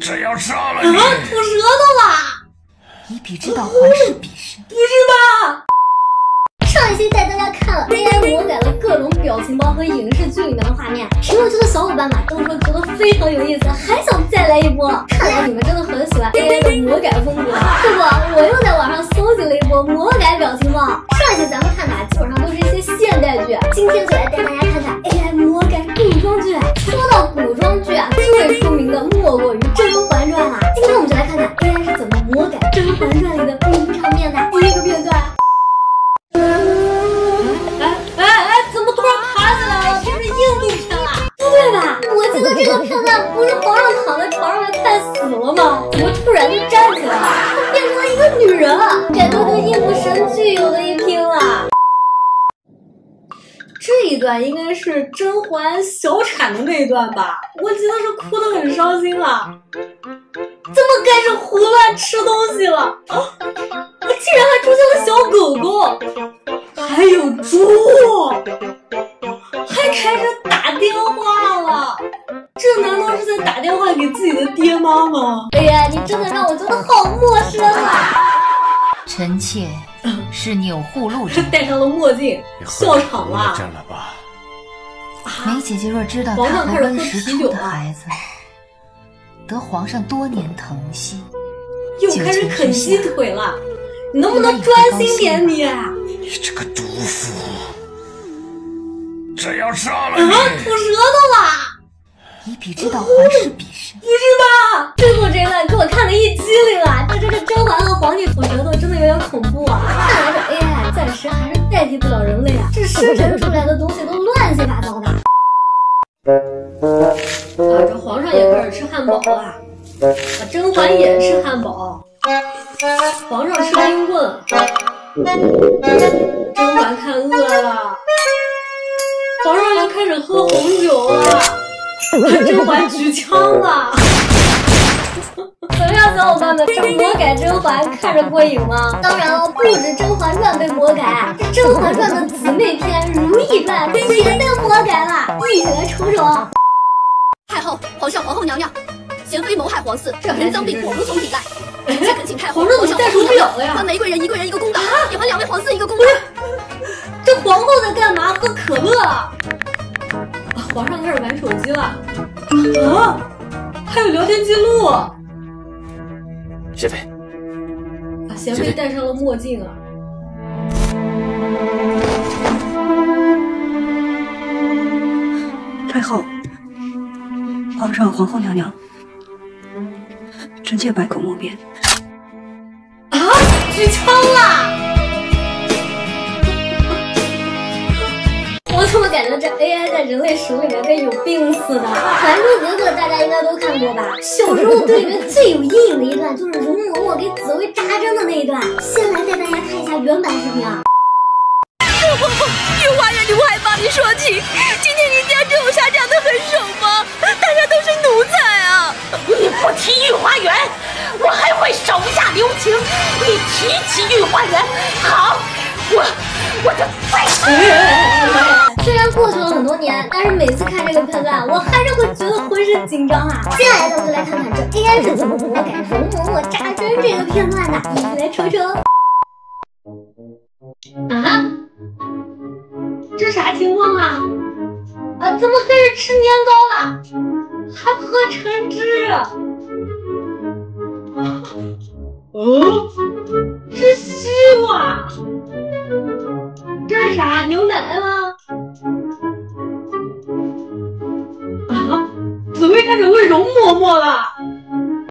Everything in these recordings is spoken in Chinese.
只要杀了你！啊，吐舌头了！以彼之道还施彼身，不是吧？上一期带大家看了 AI 魔改了各种表情包和影视剧里面的画面，评论区的小伙伴们都说觉得非常有意思，还想再来一波。看来你们真的很喜欢 AI 的魔改风格，这不，我又在网上搜集了一波魔改表情包。上一期咱们看的基本上都是一些现代剧，今天就来带大家看看 AI 魔改古装剧。说到古装剧啊，最出名的莫过于《甄嬛传》了。今天我们就来看看 AI 是怎么魔改《甄嬛传》里的名场面的。第一个片段。 这个片段不是皇上躺在床上快死了吗？怎么突然就站起来了？她变成了一个女人了，这都跟应付神剧有的一拼了。这一段应该是甄嬛小产的那一段吧？我记得是哭得很伤心了。怎么开始胡乱吃东西了？啊！我竟然还出现了小狗狗，还有猪，还开始打电话了。 这难道是在打电话给自己的爹妈吗？哎呀，你真的让我觉得好陌生啊！臣妾是钮祜禄人，戴上了墨镜，笑场了。真了吧？梅姐姐若知道她和温实初的孩子得皇上多年疼惜，又开始啃鸡腿了。你能不能专心点你？你这个毒妇，只要杀了你！啊，吐舌头了！ 以彼之道还施彼身，不是吧？最后这一段给我看了一激灵啊！这个甄嬛和皇帝吐舌头真的有点恐怖啊！看来这 AI 暂时还是代替不了人类啊！这生成出来的东西都乱七八糟的。啊，这皇上也开始吃汉堡了，啊，甄嬛也吃汉堡，皇上吃冰棍，甄嬛看饿了，皇上要开始喝红酒了。 甄嬛举枪了，怎么样，小伙伴们？这魔改甄嬛看着过瘾吗？当然了，不止《甄嬛传》被魔改，《甄嬛传》的姊妹篇《如懿传》也被魔改了，一起来瞅瞅。太后、皇上、皇后娘娘，贤妃谋害皇嗣，惹人脏病，我无从抵赖。下恳请太后、皇上带手表了呀，还玫瑰人一个人一个公道，也还两位皇嗣一个公道。这皇后在干嘛？喝可乐啊？ 皇上开始玩手机了啊！还有聊天记录。贤妃，啊，贤妃戴上了墨镜啊。太后、皇上、皇后娘娘，臣妾百口莫辩。啊！举枪了！ 我怎么感觉这 AI 在人类手里面跟有病似的？《还珠格格》大家应该都看过吧？小时候对里面最有阴影的一段就是容嬷嬷给紫薇扎针的那一段。先来带大家看一下原版视频啊！月华人，你还帮你说情？今天你家政府下降的很爽吗？大家都是奴才啊！你不提御花园，我还会手下留情；你提起御花园，好，我就再…… 虽然过去了很多年，但是每次看这个片段，我还是会觉得浑身紧张啊。接下来咱们就来看看这 AI 是怎么魔改容嬷嬷扎针这个片段的，一起来瞅瞅。啊，这啥情况啊？啊，怎么开始吃年糕了？还喝橙汁？啊，哦，是西瓜。这是啥？牛奶吗？ 开始喂容嬷嬷了，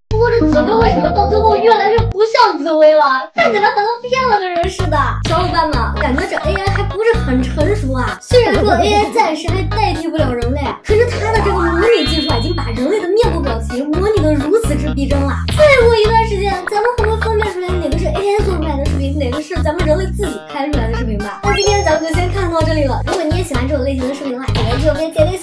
不过这紫薇为什么到最后越来越不像紫薇了？看起来好像变了个人似的。小伙伴们，感觉这 AI 还不是很成熟啊。虽然说 AI 暂时还代替不了人类，可是它的这个模拟技术已经把人类的面部表情模拟的如此之逼真了。再过一段时间，咱们会不会分辨出来哪个是 AI 做出来的视频，哪个是咱们人类自己拍出来的视频吧？那今天咱们就先看到这里了。如果你也喜欢这种类型的视频的话，记得给我们点个